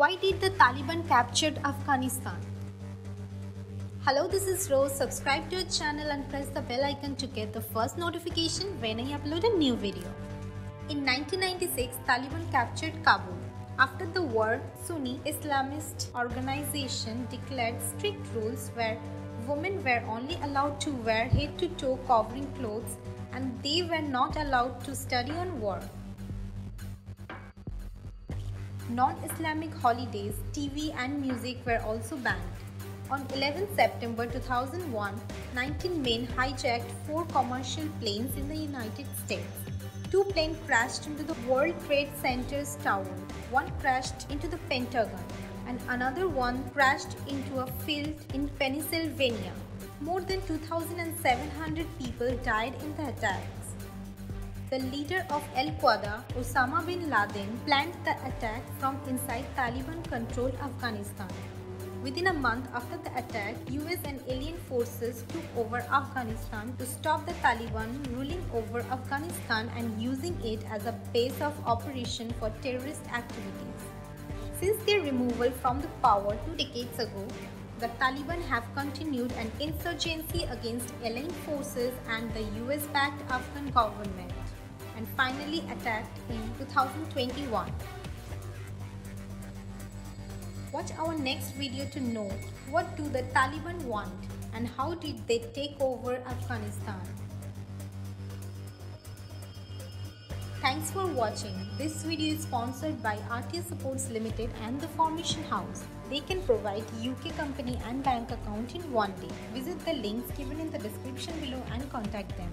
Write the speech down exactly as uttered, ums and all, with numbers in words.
Why did the Taliban capture Afghanistan? Hello, this is Rose. Subscribe to our channel and press the bell icon to get the first notification when I upload a new video. In nineteen ninety-six, Taliban captured Kabul. After the war, Sunni Islamist organization declared strict rules where women were only allowed to wear head-to-toe covering clothes and they were not allowed to study on war. Non-Islamic holidays, T V and music were also banned. On eleventh September two thousand one, nineteen men hijacked four commercial planes in the United States. Two planes crashed into the World Trade Center's tower. One crashed into the Pentagon and another one crashed into a field in Pennsylvania. More than two thousand seven hundred people died in the attack. The leader of Al-Qaeda, Osama bin Laden, planned the attack from inside Taliban-controlled Afghanistan. Within a month after the attack, U S and alien forces took over Afghanistan to stop the Taliban ruling over Afghanistan and using it as a base of operation for terrorist activities. Since their removal from the power two decades ago, the Taliban have continued an insurgency against alien forces and the U S-backed Afghan government, and finally attacked in two thousand twenty-one. Watch our next video to know what do the Taliban want and how did they take over Afghanistan. Thanks for watching. This video is sponsored by R T S Supports Limited and the Formation House. They can provide U K company and bank account in one day. Visit the links given in the description below and contact them.